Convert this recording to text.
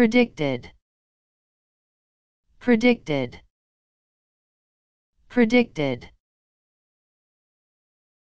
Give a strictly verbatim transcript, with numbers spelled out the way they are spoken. predicted, predicted, predicted.